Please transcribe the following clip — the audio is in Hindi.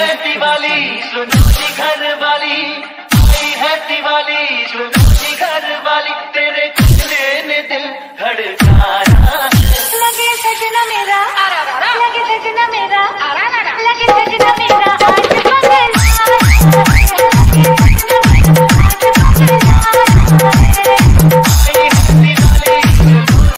है दिवाली सुनूजी घर वाली, आई है दिवाली सुनूजी घर वाली, तेरे खुले ने दिल धड़काना। लगे सजना मेरा, लगे सजना मेरा, लगे सजना मेरा।